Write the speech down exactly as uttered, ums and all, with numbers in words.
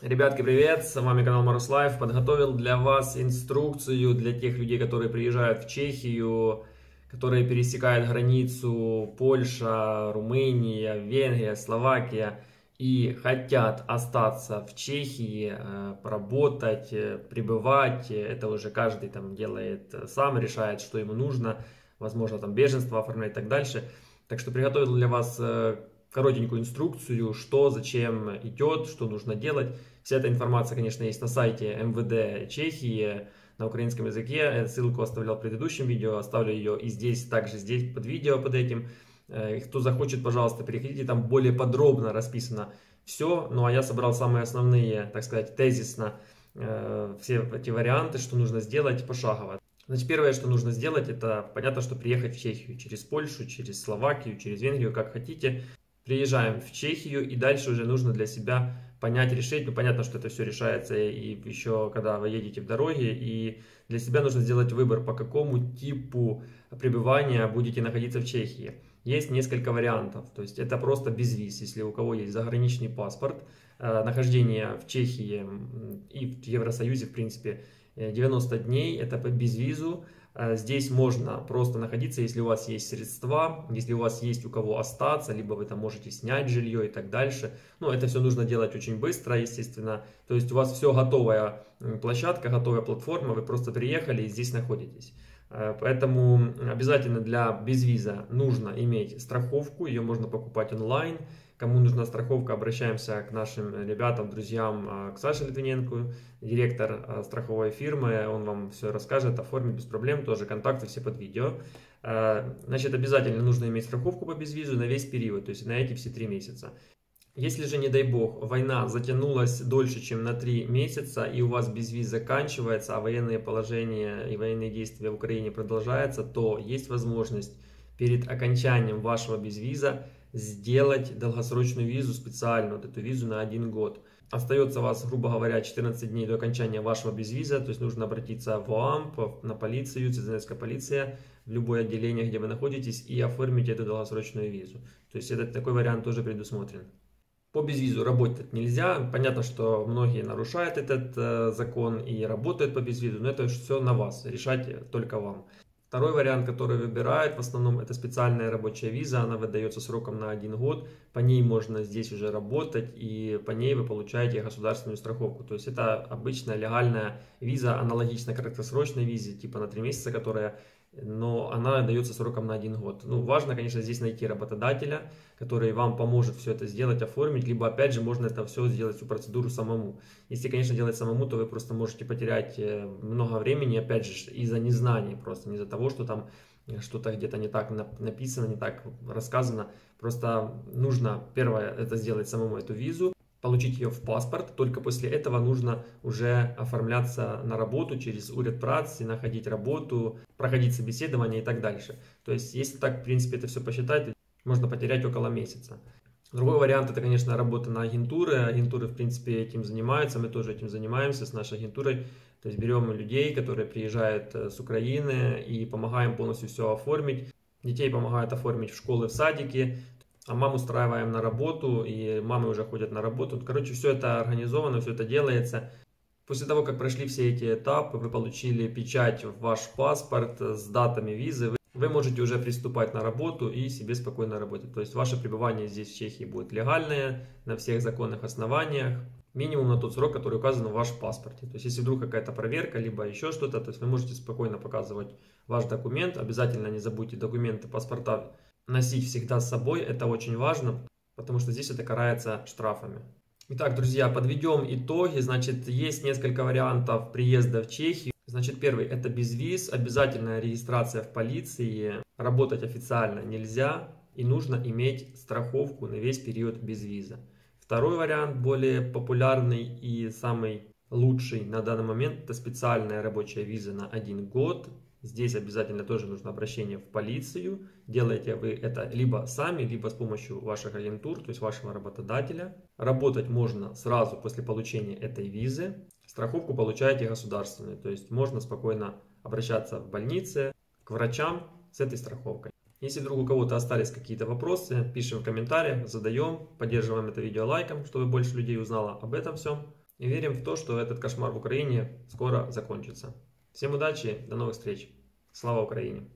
Ребятки, привет! С вами канал Марус Life. Подготовил для вас инструкцию для тех людей, которые приезжают в Чехию, которые пересекают границу Польша, Румыния, Венгрия, Словакия и хотят остаться в Чехии, поработать, пребывать. Это уже каждый там делает сам, решает, что ему нужно. Возможно, там беженство оформлять и так дальше. Так что приготовил для вас коротенькую инструкцию, что, зачем идет, что нужно делать. Вся эта информация, конечно, есть на сайте эм вэ дэ Чехии на украинском языке. Ссылку оставлял в предыдущем видео, оставлю ее и здесь, также здесь под видео, под этим. Кто захочет, пожалуйста, переходите, там более подробно расписано все. Ну а я собрал самые основные, так сказать, тезисно все эти варианты, что нужно сделать пошагово. Значит, первое, что нужно сделать, это понятно, что приехать в Чехию через Польшу, через Словакию, через Венгрию, как хотите. Приезжаем в Чехию, и дальше уже нужно для себя понять, решить. Ну, понятно, что это все решается и еще когда вы едете в дороге. И для себя нужно сделать выбор, по какому типу пребывания будете находиться в Чехии. Есть несколько вариантов. То есть это просто без виз, если у кого есть заграничный паспорт. Нахождение в Чехии и в Евросоюзе, в принципе, девяносто дней. Это по безвизу. Здесь можно просто находиться, если у вас есть средства, если у вас есть у кого остаться, либо вы там можете снять жилье и так дальше. Но это все нужно делать очень быстро, естественно. То есть у вас все готовая площадка, готовая платформа, вы просто приехали и здесь находитесь. Поэтому обязательно для безвиза нужно иметь страховку, ее можно покупать онлайн. Кому нужна страховка, обращаемся к нашим ребятам, друзьям, к Саше Литвиненко, директор страховой фирмы, он вам все расскажет, оформит без проблем, тоже контакты все под видео. Значит, обязательно нужно иметь страховку по безвизу на весь период, то есть на эти все три месяца. Если же, не дай бог, война затянулась дольше, чем на три месяца, и у вас безвиз заканчивается, а военные положения и военные действия в Украине продолжаются, то есть возможность перед окончанием вашего безвиза сделать долгосрочную визу специально, вот эту визу на один год. Остается у вас, грубо говоря, четырнадцать дней до окончания вашего безвиза, то есть нужно обратиться в о а эм пэ, на полицию, Центральная полиция, в любое отделение, где вы находитесь, и оформить эту долгосрочную визу. То есть этот такой вариант тоже предусмотрен. По безвизу работать нельзя. Понятно, что многие нарушают этот э, закон и работают по безвизу, но это все на вас, решать только вам. Второй вариант, который выбирают, в основном это специальная рабочая виза, она выдается сроком на один год, по ней можно здесь уже работать и по ней вы получаете государственную страховку. То есть это обычная легальная виза, аналогично краткосрочной визе, типа на три месяца, которая, но она дается сроком на один год. Ну, важно, конечно, здесь найти работодателя, который вам поможет все это сделать, оформить, либо, опять же, можно это все сделать, всю процедуру самому. Если, конечно, делать самому, то вы просто можете потерять много времени, опять же, из-за незнания просто, не из-за того, что там что-то где-то не так написано, не так рассказано. Просто нужно, первое, это сделать самому, эту визу, получить ее в паспорт, только после этого нужно уже оформляться на работу через уряд працы, находить работу, проходить собеседование и так дальше. То есть, если так, в принципе, это все посчитать, можно потерять около месяца. Другой вариант, это, конечно, работа на агентуры. Агентуры, в принципе, этим занимаются, мы тоже этим занимаемся с нашей агентурой. То есть, берем людей, которые приезжают с Украины и помогаем полностью все оформить. Детей помогают оформить в школы, в садики. А маму устраиваем на работу, и мамы уже ходят на работу. Короче, все это организовано, все это делается. После того, как прошли все эти этапы, вы получили печать в ваш паспорт с датами визы, вы можете уже приступать на работу и себе спокойно работать. То есть ваше пребывание здесь в Чехии будет легальное, на всех законных основаниях, минимум на тот срок, который указан в вашем паспорте. То есть если вдруг какая-то проверка, либо еще что-то, то есть вы можете спокойно показывать ваш документ. Обязательно не забудьте документы, паспорта носить всегда с собой, это очень важно, потому что здесь это карается штрафами. Итак, друзья, подведем итоги. Значит, есть несколько вариантов приезда в Чехию. Значит, первый – это безвиз, обязательная регистрация в полиции, работать официально нельзя и нужно иметь страховку на весь период безвиза. Второй вариант, более популярный и самый лучший на данный момент – это специальная рабочая виза на один год. Здесь обязательно тоже нужно обращение в полицию. Делаете вы это либо сами, либо с помощью ваших агентур, то есть вашего работодателя. Работать можно сразу после получения этой визы. Страховку получаете государственную, то есть можно спокойно обращаться в больнице, к врачам с этой страховкой. Если вдруг у кого-то остались какие-то вопросы, пишем в комментариях, задаем, поддерживаем это видео лайком, чтобы больше людей узнало об этом всем. И верим в то, что этот кошмар в Украине скоро закончится. Всем удачи, до новых встреч. Слава Украине!